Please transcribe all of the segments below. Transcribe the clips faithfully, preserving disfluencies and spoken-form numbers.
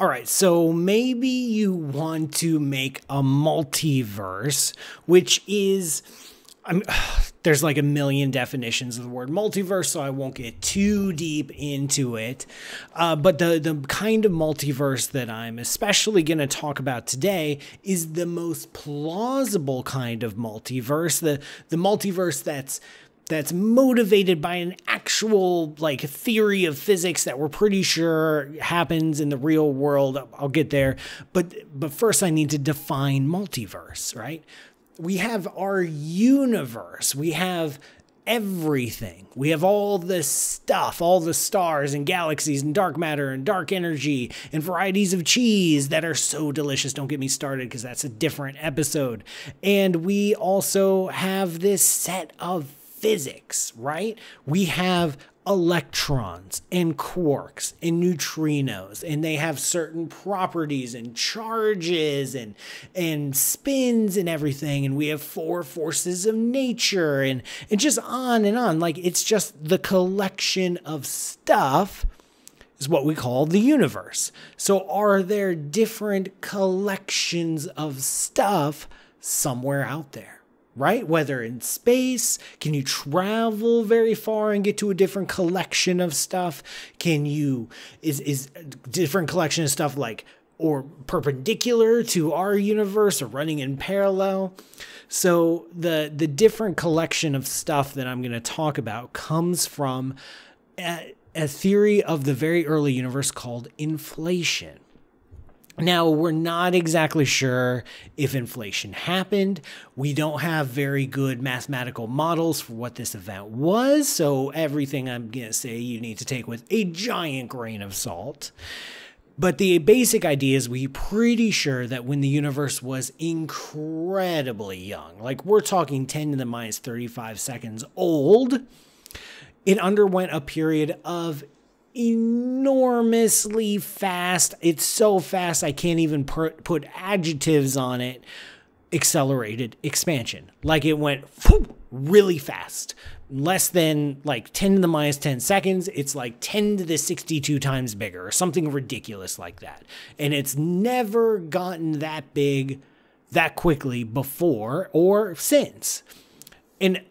All right, so maybe you want to make a multiverse, which is, I'm, there's like a million definitions of the word multiverse, so I won't get too deep into it. Uh, but the, the kind of multiverse that I'm especially going to talk about today is the most plausible kind of multiverse, the, the multiverse that's that's motivated by an actual like theory of physics that we're pretty sure happens in the real world. I'll get there. But, but first I need to define multiverse, right? We have our universe. We have everything. We have all this stuff, all the stars and galaxies and dark matter and dark energy and varieties of cheese that are so delicious. Don't get me started, because that's a different episode. And we also have this set of physics, right? We have electrons and quarks and neutrinos, and they have certain properties and charges and and spins and everything. And we have four forces of nature and and just on and on. Like, it's just the collection of stuff is what we call the universe. So are there different collections of stuff somewhere out there? Right? Whether in space, can you travel very far and get to a different collection of stuff? Can you, is, is a different collection of stuff like, or perpendicular to our universe or running in parallel? So the, the different collection of stuff that I'm going to talk about comes from a, a theory of the very early universe called inflation. Now, we're not exactly sure if inflation happened. We don't have very good mathematical models for what this event was, so everything I'm going to say you need to take with a giant grain of salt. But the basic idea is we're pretty sure that when the universe was incredibly young, like we're talking ten to the minus thirty-five seconds old, it underwent a period of enormously fast. It's so fast I can't even put adjectives on it. Accelerated expansion. Like, it went really fast. Less than like ten to the minus ten seconds. It's like ten to the sixty-two times bigger or something ridiculous like that. And it's never gotten that big that quickly before or since. And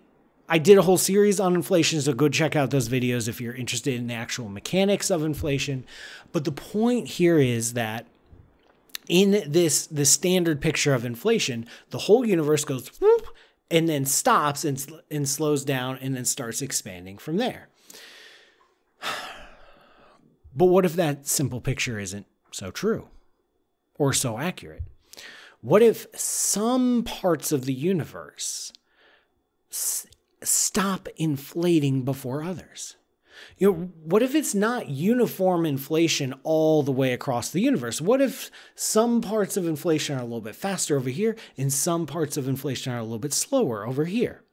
I did a whole series on inflation, so go check out those videos if you're interested in the actual mechanics of inflation. But the point here is that in this, the standard picture of inflation, the whole universe goes whoop, and then stops and, and slows down and then starts expanding from there. But what if that simple picture isn't so true or so accurate? What if some parts of the universe stop inflating before others? You know, what if it's not uniform inflation all the way across the universe? What if some parts of inflation are a little bit faster over here and some parts of inflation are a little bit slower over here?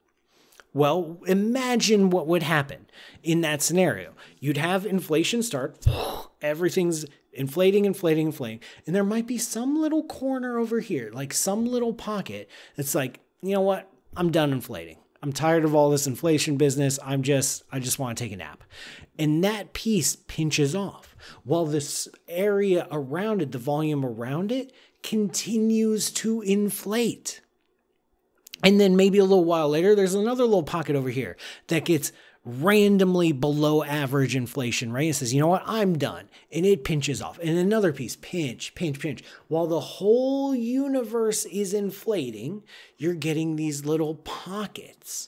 Well, imagine what would happen in that scenario. You'd have inflation start, everything's inflating, inflating, inflating, and there might be some little corner over here, like some little pocket that's like, you know what, I'm done inflating. I'm tired of all this inflation business. I'm just, I just want to take a nap. And that piece pinches off while this area around it, the volume around it, continues to inflate. And then maybe a little while later, there's another little pocket over here that gets randomly below average inflation, right? It says, you know what, I'm done. And it pinches off. And another piece, pinch, pinch, pinch. While the whole universe is inflating, you're getting these little pockets.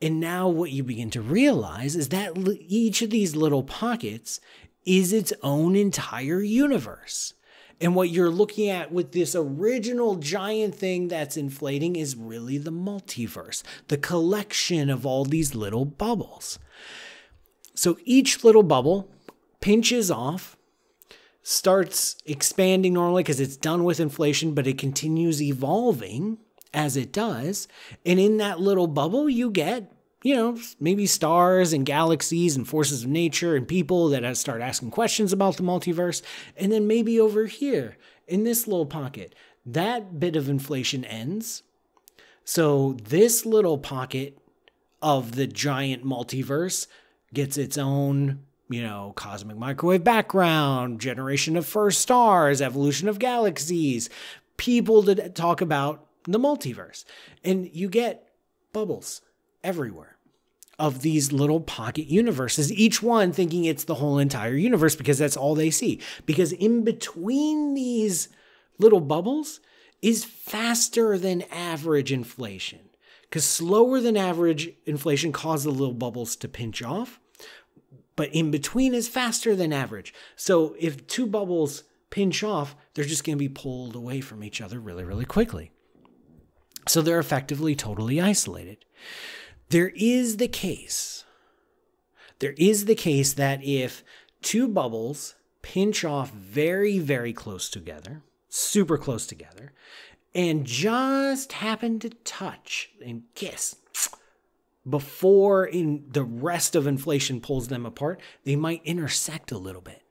And now what you begin to realize is that each of these little pockets is its own entire universe. And what you're looking at with this original giant thing that's inflating is really the multiverse, the collection of all these little bubbles. So each little bubble pinches off, starts expanding normally because it's done with inflation, but it continues evolving as it does. And in that little bubble, you get, you know, maybe stars and galaxies and forces of nature and people that start asking questions about the multiverse. And then maybe over here in this little pocket, that bit of inflation ends. So this little pocket of the giant multiverse gets its own you know, cosmic microwave background, generation of first stars, evolution of galaxies, people to talk about the multiverse. And you get bubbles everywhere of these little pocket universes, each one thinking it's the whole entire universe because that's all they see. Because in between these little bubbles is faster than average inflation, because slower than average inflation caused the little bubbles to pinch off, but in between is faster than average. So if two bubbles pinch off, they're just going to be pulled away from each other really, really quickly. So they're effectively totally isolated. There is the case, there is the case that if two bubbles pinch off very, very close together, super close together, and just happen to touch and kiss before in the rest of inflation pulls them apart, they might intersect a little bit.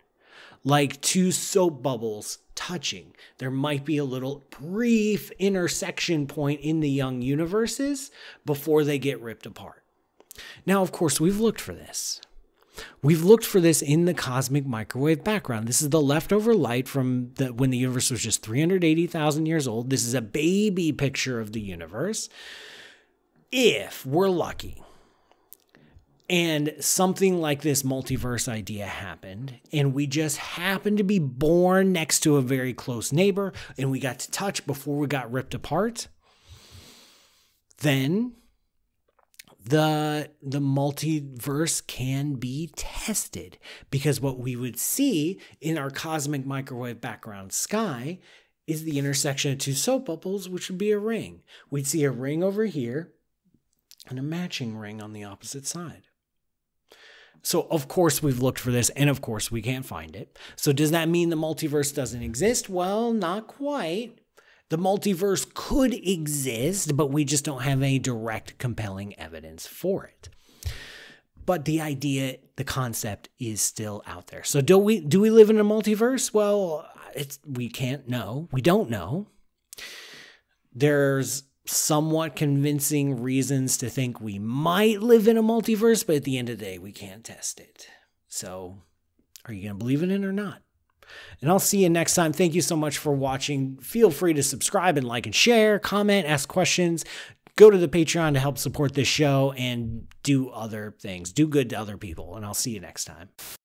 Like two soap bubbles touching. There might be a little brief intersection point in the young universes before they get ripped apart. Now, of course, we've looked for this. We've looked for this in the cosmic microwave background. This is the leftover light from the, when the universe was just three hundred eighty thousand years old. This is a baby picture of the universe. If we're lucky and something like this multiverse idea happened and we just happened to be born next to a very close neighbor and we got to touch before we got ripped apart, then The, the multiverse can be tested, because what we would see in our cosmic microwave background sky is the intersection of two soap bubbles, which would be a ring. We'd see a ring over here and a matching ring on the opposite side. So of course we've looked for this, and of course we can't find it. So does that mean the multiverse doesn't exist? Well, not quite. The multiverse could exist, but we just don't have any direct, compelling evidence for it. But the idea, the concept is still out there. So do we, do we live in a multiverse? Well, it's, we can't know. We don't know. There's somewhat convincing reasons to think we might live in a multiverse, but at the end of the day, we can't test it. So are you going to believe in it or not? And I'll see you next time. Thank you so much for watching. Feel free to subscribe and like and share, comment, ask questions. Go to the Patreon to help support this show and do other things. Do good to other people, and I'll see you next time.